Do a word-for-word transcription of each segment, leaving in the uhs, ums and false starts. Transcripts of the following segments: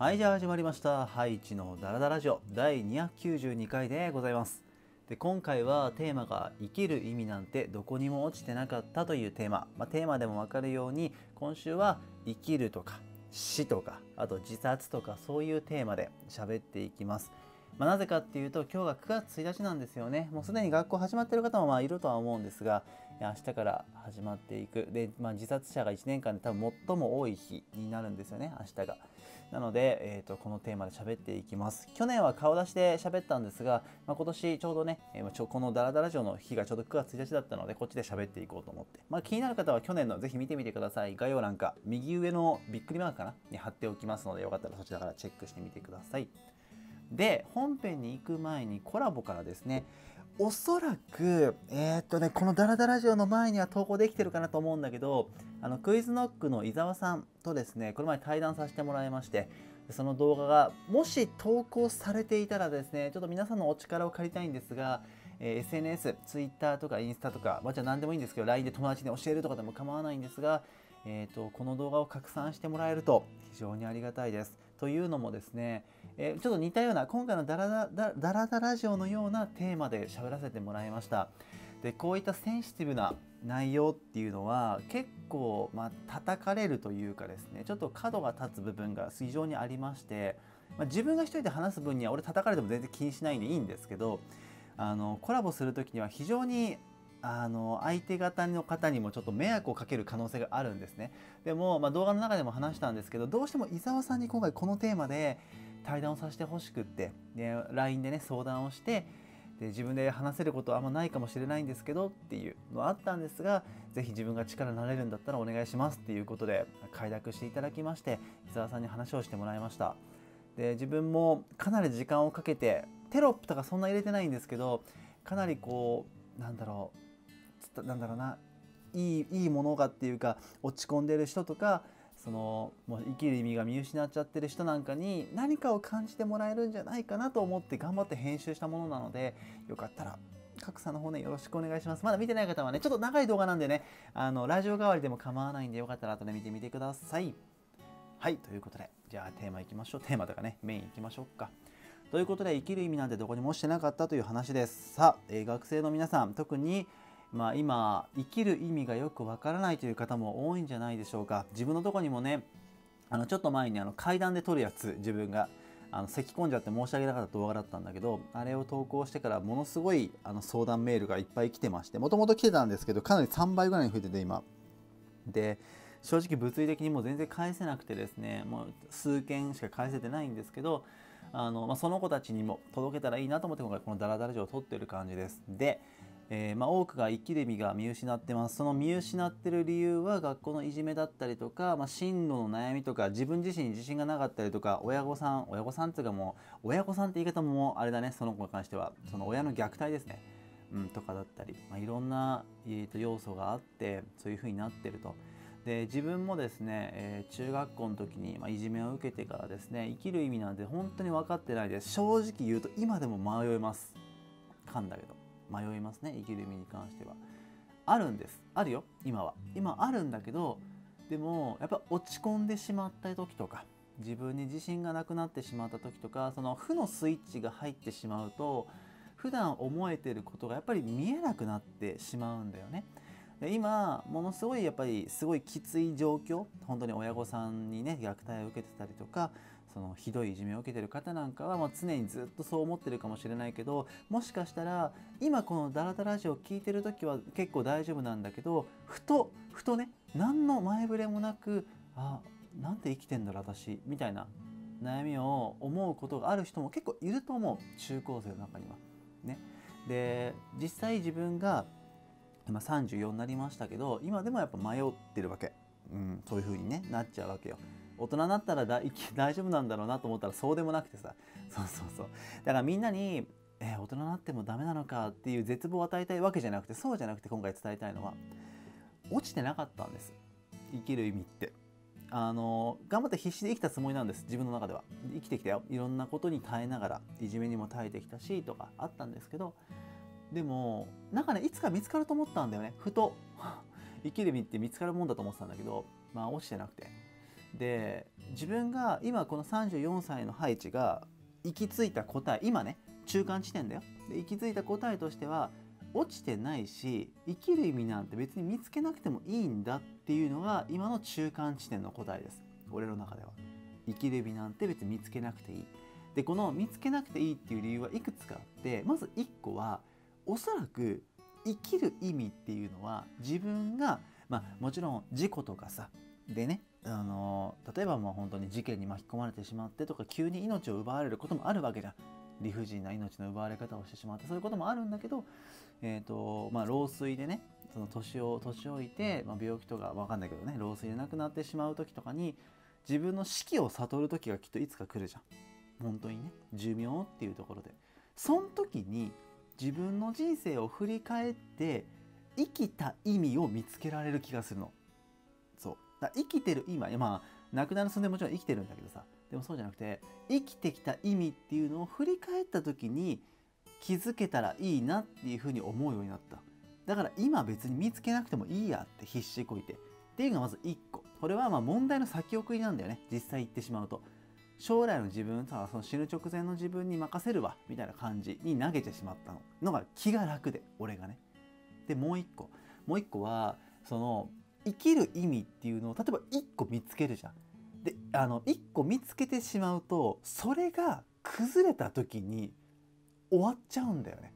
はい、じゃあ始まりました。ハイチのダラダラジオだいにひゃくきゅうじゅうにかいでございます。で、今回はテーマが生きる意味なんてどこにも落ちてなかったというテーマ。まあ、テーマでもわかるように、今週は生きるとか死とか、あと自殺とかそういうテーマで喋っていきます。まあ、なぜかっていうと、今日がくがつついたちなんですよね。もうすでに学校始まってる方もまあいるとは思うんですが、明日から始まっていく。で、まあ、自殺者がいちねんかんで多分最も多い日になるんですよね、明日が。なので、えーと、このテーマで喋っていきます。去年は顔出しで喋ったんですが、まあ、今年ちょうどね、えー、ちょこのダラダラ城の日がちょうどくがつついたちだったので、こっちで喋っていこうと思って。まあ、気になる方は去年のぜひ見てみてください。概要欄か、右上のびっくりマークかなに貼っておきますので、よかったらそちらからチェックしてみてください。で、本編に行く前にコラボからですね、おそらく、えーっとね、このダラダラジオの前には投稿できてるかなと思うんだけど、あの、QuizKnockの伊沢さんとですね、この前対談させてもらいまして、その動画が、もし投稿されていたらですね、ちょっと皆さんのお力を借りたいんですが、えー、エスエヌエス、Twitter とかインスタとか、まあ、じゃあ何でもいいんですけど、ライン で友達に教えるとかでも構わないんですが、えーと、この動画を拡散してもらえると非常にありがたいです。というのもですね、えー、ちょっと似たような今回のダラダラ、ダラダラジオのようなテーマで喋らせてもらいました。で、こういったセンシティブな内容っていうのは結構、まあ、叩かれるというかですね、ちょっと角が立つ部分が非常にありまして、まあ、自分が一人で話す分には俺叩かれても全然気にしないんでいいんですけど、あのコラボする時には非常にあの相手方の方にもちょっと迷惑をかける可能性があるんですね。でも、まあ、動画の中でも話したんですけど、どうしても伊沢さんに今回このテーマで対談をさせてほしくって、で ライン でね相談をして、で自分で話せることはあんまないかもしれないんですけどっていうのはあったんですが、是非自分が力になれるんだったらお願いしますっていうことで快諾していただきまして、伊沢さんに話をしてもらいました。で自分もかなり時間をかけて、テロップとかそんな入れてないんですけど、かなりこうなんだろうなんだろうないい、いいものがっていうか、落ち込んでる人とか、そのもう生きる意味が見失っちゃってる人なんかに何かを感じてもらえるんじゃないかなと思って頑張って編集したものなので、よかったら各さんの方ねよろしくお願いします。まだ見てない方はね、ちょっと長い動画なんでね、あのラジオ代わりでも構わないんで、よかったら後で見てみてください。はい、ということで、じゃあテーマいきましょう。テーマとかね、メインいきましょうか。ということで、生きる意味なんてどこにもしてなかったという話です。さあ、えー、学生の皆さん、特にまあ今生きる意味がよくわからないという方も多いんじゃないでしょうか。自分のとこにもね、あのちょっと前にあの階段で撮るやつ、自分があの咳込んじゃって申し訳なかった動画だったんだけど、あれを投稿してからものすごいあの相談メールがいっぱい来てまして、もともと来てたんですけどかなりさんばいぐらいに増えてて今で、正直物理的にもう全然返せなくてですね、もう数件しか返せてないんですけど、あの、まあ、その子たちにも届けたらいいなと思って今回このダラダラ城を撮ってる感じです。でえーまあ、多くが生きる意味が見失ってます。その見失ってる理由は学校のいじめだったりとか、まあ、進路の悩みとか、自分自身に自信がなかったりとか、親御さん親御さんっていうか、もう親御さんって言い方もあれだね、その子に関してはその親の虐待ですね、うん、とかだったり、まあ、いろんな、えー、と要素があって、そういう風になってると。で自分もですね、えー、中学校の時に、まあ、いじめを受けてからですね、生きる意味なんて本当に分かってないです。正直言うと今でも迷います。かんだけど。迷いますね、生きる意味に関しては。あるんです。あるよ、今は。今あるんだけど、でもやっぱ落ち込んでしまった時とか、自分に自信がなくなってしまった時とか、その負のスイッチが入ってしまうと、普段思えてることがやっぱり見えなくなってしまうんだよね。で今ものすごいやっぱりすごいきつい状況、本当に親御さんにね虐待を受けてたりとか、そのひどいいじめを受けてる方なんかは、まあ、常にずっとそう思ってるかもしれないけど、もしかしたら今このダラダラジオを聞いてる時は結構大丈夫なんだけど、ふとふとね、何の前触れもなく、あ、なんて生きてんだろう私みたいな悩みを思うことがある人も結構いると思う、中高生の中には。ね、で実際自分が今さんじゅうよんになりましたけど、今でもやっぱ迷ってるわけ、うん、そういう風に、ね、なっちゃうわけよ。大人になったらだ大丈夫なんだろうなと思ったらそうでもなくてさ、そうそうそう、だからみんなに「えー、大人になってもダメなのか」っていう絶望を与えたいわけじゃなくて、そうじゃなくて今回伝えたいのは落ちてなかったんです、生きる意味って。あの頑張って必死で生きたつもりなんです、自分の中では。生きてきたよ、いろんなことに耐えながら、いじめにも耐えてきたしとかあったんですけど、でもなんかね、いつか見つかると思ったんだよね、ふと生きる意味って見つかるもんだと思ってたんだけど、まあ落ちてなくて。で自分が今このさんじゅうよんさいのハイチが行き着いた答え、今ね中間地点だよ。で行き着いた答えとしては落ちてないし、生きる意味なんて別に見つけなくてもいいんだっていうのが今の中間地点の答えです、俺の中では。生きる意味なんて別に見つけなくていい。でこの見つけなくていいっていう理由はいくつかあって、まずいっこはおそらく生きる意味っていうのは自分が、まあ、もちろん事故とかさでね、あの例えばもう本当に事件に巻き込まれてしまってとか、急に命を奪われることもあるわけじゃん。理不尽な命の奪われ方をしてしまって、そういうこともあるんだけど、えーとまあ、老衰でね、その年を年老いて、まあ、病気とか分かんないけどね、老衰で亡くなってしまう時とかに自分の死期を悟る時がきっといつか来るじゃん、本当にね、寿命っていうところで。その時に自分の人生を振り返って生きた意味を見つけられる気がするの。そうだ、生きてる今、まあ亡くなる寸前もちろん生きてるんだけどさ、でもそうじゃなくて生きてきた意味っていうのを振り返った時に気づけたらいいなっていうふうに思うようになった。だから今別に見つけなくてもいいやって必死こいてっていうのがまずいっこ。これはまあ問題の先送りなんだよね、実際言ってしまうと。将来の自分とはその死ぬ直前の自分に任せるわみたいな感じに投げてしまったののが気が楽で、俺がね。でもう一個もう一個はその生きる意味っていうのを例えば一個見つけるじゃん。であの一個見つけてしまうとそれが崩れた時に終わっちゃうんだよね。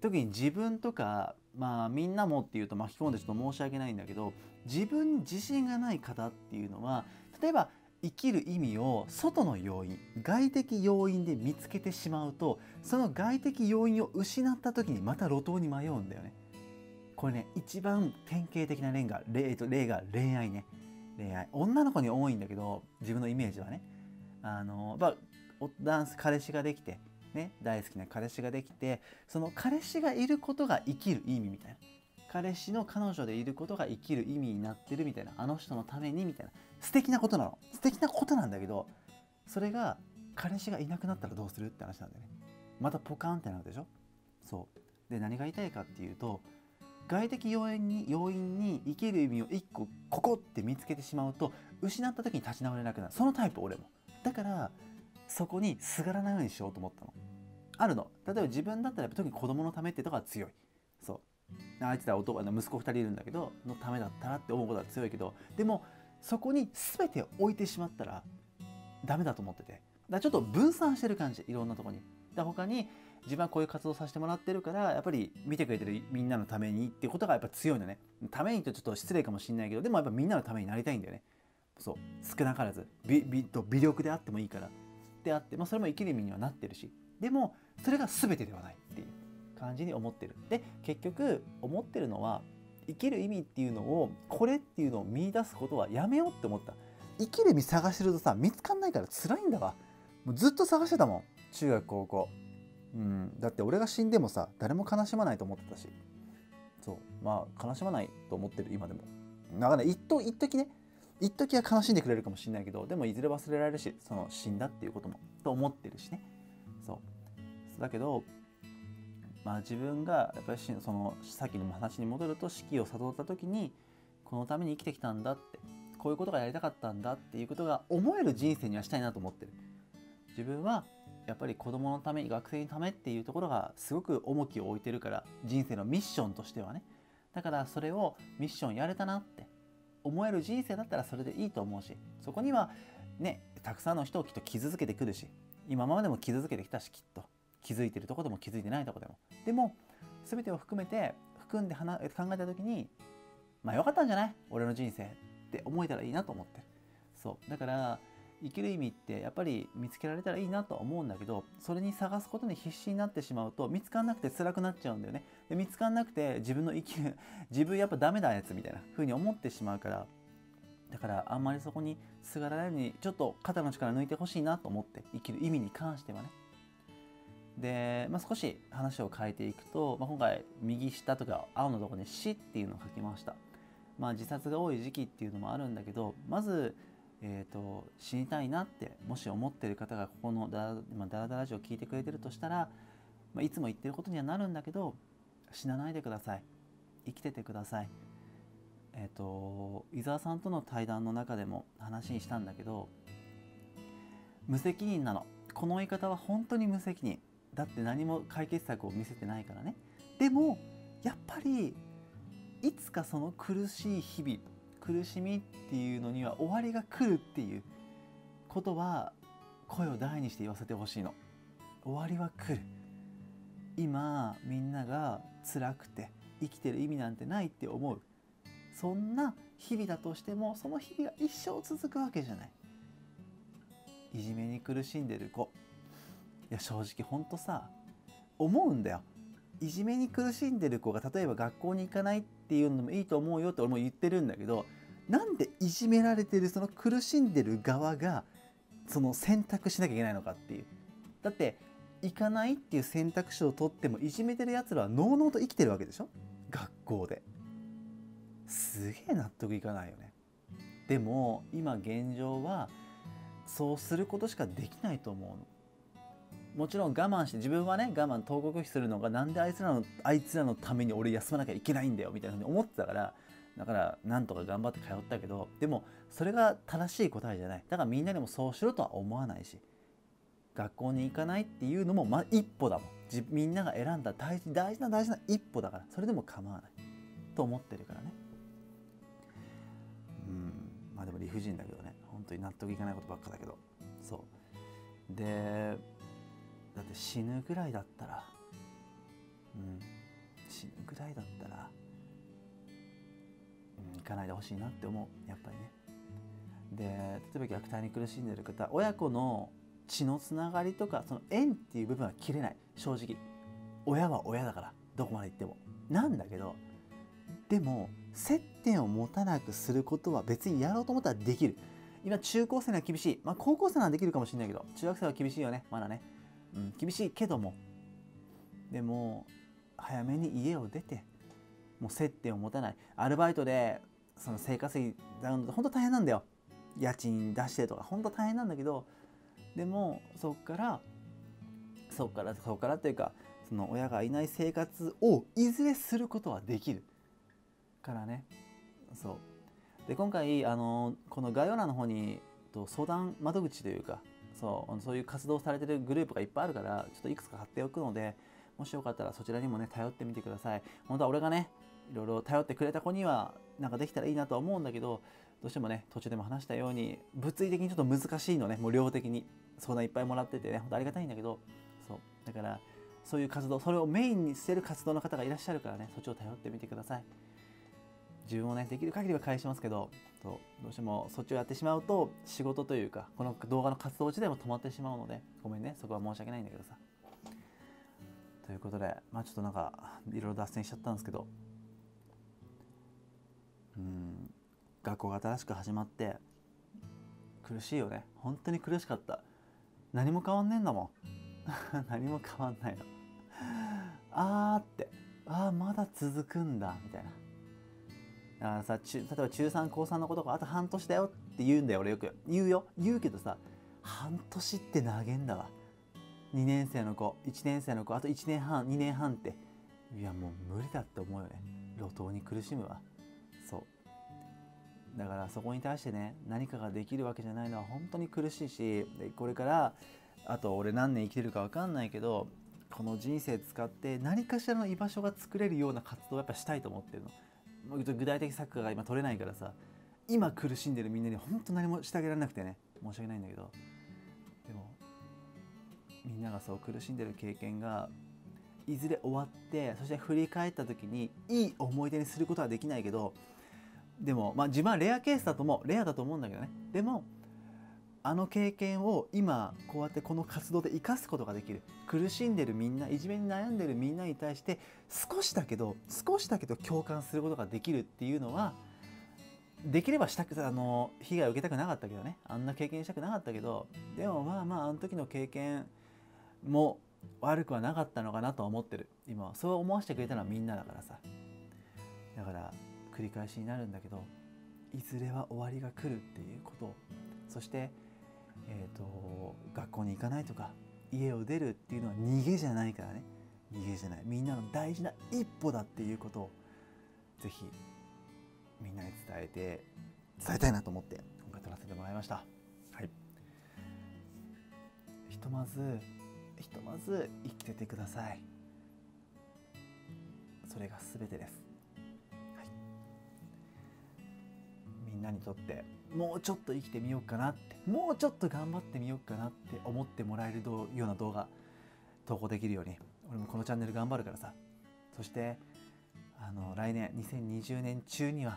特に自分とか、まあみんなもっていうと巻き込んでちょっと申し訳ないんだけど、自分に自信がない方っていうのは例えば生きる意味を外の要因、外的要因で見つけてしまうと、その外的要因を失った時にまた路頭に迷うんだよね。これね、一番典型的な例が、例が恋愛ね。恋愛。女の子に多いんだけど、自分のイメージはね。あの、まあ、ダンス彼氏ができて、ね、大好きな彼氏ができて、その彼氏がいることが生きる意味みたいな。彼氏の彼女でいることが生きる意味になってるみたいな、あの人のためにみたいな、素敵なことなの、素敵なことなんだけど、それが彼氏がいなくなったらどうするって話なんだよね。またポカーンってなるでしょ。そうで、何が言いたいかっていうと、外的要因に要因に生きる意味をいっこここって見つけてしまうと失った時に立ち直れなくなる。そのタイプ俺も。だからそこにすがらないようにしようと思ったのあるの。例えば自分だったら特に子供のためってとこは強い。そうあいつら男の息子ふたりいるんだけどのためだったらって思うことは強いけど、でもそこに全てを置いてしまったらダメだと思ってて、だからちょっと分散してる感じ、いろんなとこに。だ他に自分はこういう活動させてもらってるから、やっぱり見てくれてるみんなのためにっていうことがやっぱ強いのね。ためにとちょっと失礼かもしんないけど、でもやっぱみんなのためになりたいんだよね。そう少なからず 微, 微, 微力であってもいいからであって、まあ、それも生きる意味にはなってるし、でもそれが全てではないっていう感じに思ってる。で結局思ってるのは、生きる意味っていうのを、これっていうのを見出すことはやめようって思った。生きる意味探してるとさ見つかんないから辛いんだわ。もうずっと探してたもん、中学高校。うんだって俺が死んでもさ誰も悲しまないと思ってたし、そうまあ悲しまないと思ってる今でも。だから一時一時ね一時は悲しんでくれるかもしれないけど、でもいずれ忘れられるし、その死んだっていうこともと思ってるしね。そうだけどまあ自分がやっぱりそのさっきの話に戻ると、死期を悟った時にこのために生きてきたんだって、こういうことがやりたかったんだっていうことが思える人生にはしたいなと思ってる。自分はやっぱり子供のため、学生のためっていうところがすごく重きを置いてるから、人生のミッションとしてはね。だからそれをミッションやれたなって思える人生だったらそれでいいと思うし、そこにはねたくさんの人をきっと傷つけてくるし、今までも傷つけてきたし、きっと気づいてるとこでも気づいてないとこでも、でも全てを含めて含んで考えた時に、まあよかったんじゃない俺の人生って思えたらいいなと思ってる。そうだから生きる意味ってやっぱり見つけられたらいいなとは思うんだけど、それに探すことに必死になってしまうと見つからなくて辛くなっちゃうんだよね。で見つからなくて自分の生きる自分やっぱダメだやつみたいな風に思ってしまうから、だからあんまりそこにすがらないようにちょっと肩の力抜いてほしいなと思って、生きる意味に関してはね。で、まあ、少し話を変えていくと、まあ、今回右下とか青のところに死っていうのを書きました。まあ、自殺が多い時期っていうのもあるんだけど、まず、えー、と死にたいなってもし思ってる方がここのダラダラジオを聞いてくれてるとしたら、まあ、いつも言ってることにはなるんだけど、死なないでください。生きててください。えー、と伊沢さんとの対談の中でも話にしたんだけど、無責任なの。この言い方は本当に無責任だって、何も解決策を見せてないからね。でもやっぱりいつかその苦しい日々、苦しみっていうのには終わりが来るっていうことは声を大にして言わせてほしいの。終わりは来る。今みんなが辛くて生きてる意味なんてないって思う、そんな日々だとしても、その日々が一生続くわけじゃない。いじめに苦しんでる子、いや正直ほんとさ思うんだよ。いじめに苦しんでる子が例えば学校に行かないっていうのもいいと思うよって俺も言ってるんだけど、なんでいじめられてるその苦しんでる側がその選択しなきゃいけないのかっていう。だって行かないっていう選択肢を取っても、いじめてるやつらはのうのうと生きてるわけでしょ、学校で。すげえ納得いかないよね。でも今現状はそうすることしかできないと思うの。もちろん我慢して、自分はね我慢投獄するのが、なんであいつらのあいつらのために俺休まなきゃいけないんだよみたいなふうに思ってたから、だからなんとか頑張って通ったけど、でもそれが正しい答えじゃない。だからみんなでもそうしろとは思わないし、学校に行かないっていうのもまあ一歩だもん。みんなが選んだ大事大事な大事な一歩だから、それでも構わないと思ってるからね。うん、まあでも理不尽だけどね、本当に納得いかないことばっかだけど。そうで、だって死ぬぐらいだったら、うん、死ぬぐらいだったら、うん、行かないでほしいなって思う、やっぱりね。で、例えば虐待に苦しんでる方、親子の血のつながりとかその縁っていう部分は切れない、正直。親は親だから、どこまで行ってもなんだけど、でも接点を持たなくすることは別にやろうと思ったらできる。今中高生には厳しい、まあ、高校生ならできるかもしれないけど、中学生は厳しいよね、まだね、うん、厳しいけども、でも早めに家を出て、もう接点を持たない。アルバイトでその生活費ダウンとか本当大変なんだよ、家賃出してとか本当大変なんだけど、でもそっからそっからそっからというか、その親がいない生活をいずれすることはできるからね。そうで今回あのこの概要欄の方にと相談窓口というか、そうそういう活動されてるグループがいっぱいあるから、ちょっといくつか貼っておくので、もしよかったらそちらにもね頼ってみてください。本当は俺がねいろいろ頼ってくれた子にはなんかできたらいいなとは思うんだけど、どうしてもね途中でも話したように物理的にちょっと難しいのね。もう量的に相談いっぱいもらっててね、本当ありがたいんだけど、そうだからそういう活動、それをメインにしてる活動の方がいらっしゃるからね、そっちを頼ってみてください。自分もねできる限りは返しますけど、どうしてもそっちをやってしまうと仕事というかこの動画の活動自体も止まってしまうので、ごめんね、そこは申し訳ないんだけどさ。ということで、まあちょっとなんかいろいろ脱線しちゃったんですけど、うん、学校が新しく始まって苦しいよね、本当に苦しかった。何も変わんねえんだもん何も変わんないのあーって、あーまだ続くんだみたいな。だからさ、例えば中さん高さんの子とかあと半年だよって言うんだよ、俺よく言うよ、言うけどさ、半年って長えんだわ。にねん生の子、いちねん生の子、あといちねんはんにねんはんって、いやもう無理だって思うよね、路頭に苦しむわ。そうだからそこに対してね何かができるわけじゃないのは本当に苦しいし、でこれからあと俺何年生きてるか分かんないけど、この人生使って何かしらの居場所が作れるような活動をやっぱしたいと思ってるの。具体的策が今取れないからさ、今苦しんでるみんなに本当何もしてあげられなくてね、申し訳ないんだけど、でもみんながそう苦しんでる経験がいずれ終わって、そして振り返った時にいい思い出にすることはできないけど、でもまあ自分はレアケースだと思う、レアだと思うんだけどね。でもあの経験を今こうやってこの活動で生かすことができる。苦しんでるみんな、いじめに悩んでるみんなに対して少しだけど少しだけど共感することができるっていうのは、できればしたくあの被害を受けたくなかったけどね、あんな経験したくなかったけど、でもまあまああの時の経験も悪くはなかったのかなとは思ってる。今はそう思わせてくれたのはみんなだからさ、だから繰り返しになるんだけど、いずれは終わりが来るっていうことを、そしてえーと、学校に行かないとか家を出るっていうのは逃げじゃないからね、逃げじゃない、みんなの大事な一歩だっていうことをぜひみんなに伝えて伝えたいなと思って今回撮らせてもらいました。はい。ひとまずひとまず生きててください。それが全てです。はい。みんなにとってもうちょっと生きてみようかなって、もうちょっと頑張ってみようかなって思ってもらえるような動画投稿できるように、俺もこのチャンネル頑張るからさ。そしてあの来年にせんにじゅうねん中には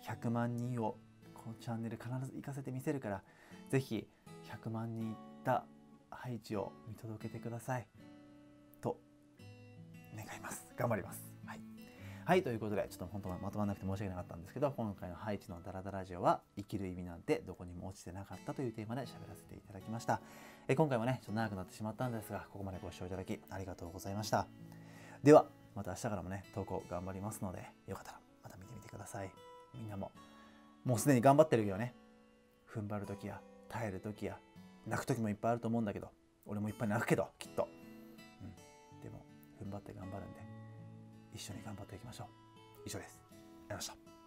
ひゃくまんにんをこのチャンネル必ず行かせてみせるから、ぜひひゃくまんにんいったハイジを見届けてくださいと願います。頑張ります。はい、はい、ということでちょっと本当はまとまらなくて申し訳なかったんですけど、今回のハイジのダラダラジオは生きる意味なんてどこにも落ちてなかったというテーマで喋らせていただきました。え今回もねちょっと長くなってしまったんですが、ここまでご視聴いただきありがとうございました。ではまた明日からもね投稿頑張りますので、よかったらまた見てみてください。みんなももうすでに頑張ってるよね。踏ん張る時や耐える時や泣く時もいっぱいあると思うんだけど、俺もいっぱい泣くけどきっと、うん、でも踏ん張って頑張るんで一緒に頑張っていきましょう。以上です。ありがとうございました。